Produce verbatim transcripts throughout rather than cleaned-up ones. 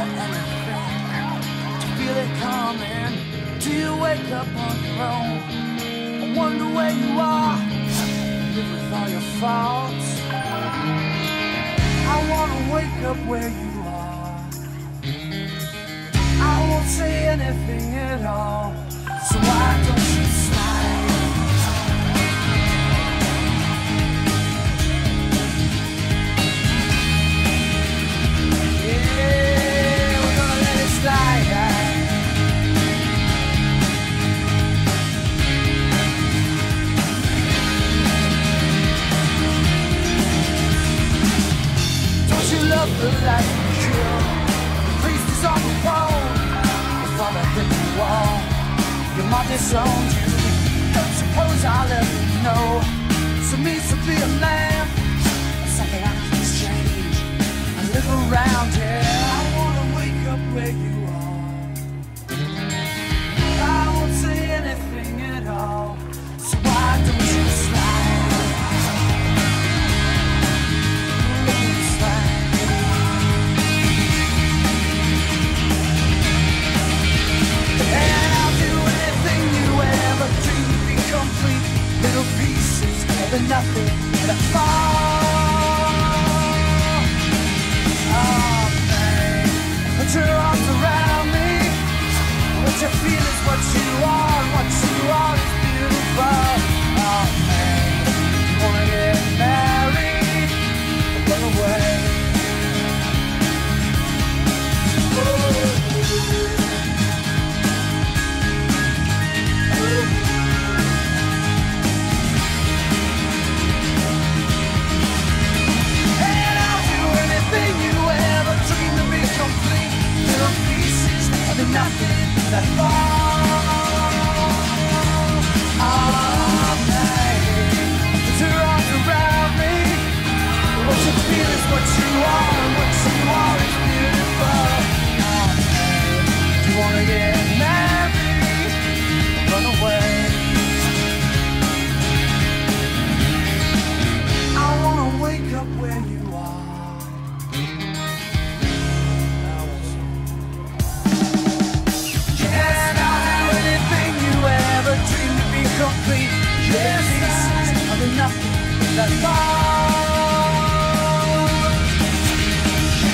the elephant. Do you feel it coming? Do you wake up on your own? I wonder where you are. Live with all your faults. I wanna wake up where you are. I won't say anything at all. So why don't you smile? The light will kill. The priest is on the phone. Your father hit the wall. Your mom disowned you. Don't suppose I'll ever know. So me to be a man. There's something I can change. I live around here. I wanna wake up where you are. I won't say anything at all. So why don't you smile? But nothing, but I fall. Oh, man, put your arms around me. What you feel is what you are. What you are is beautiful. Oh, man, you wanna get married, run away. Nothing that falls. All night put your arms around me. What you feel is what you are. What you are is beautiful. All night. You wanna get married, run away. I wanna wake up where you are. That falls.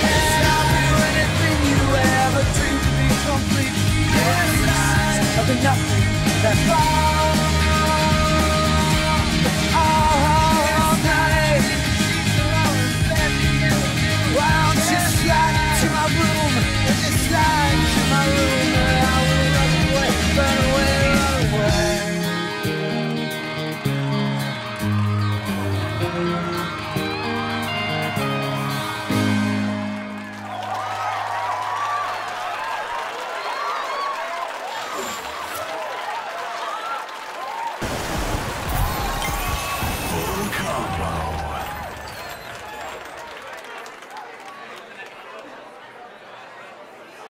And I'll do anything you ever dreamed to be complete. Yes, I've been nothing that falls.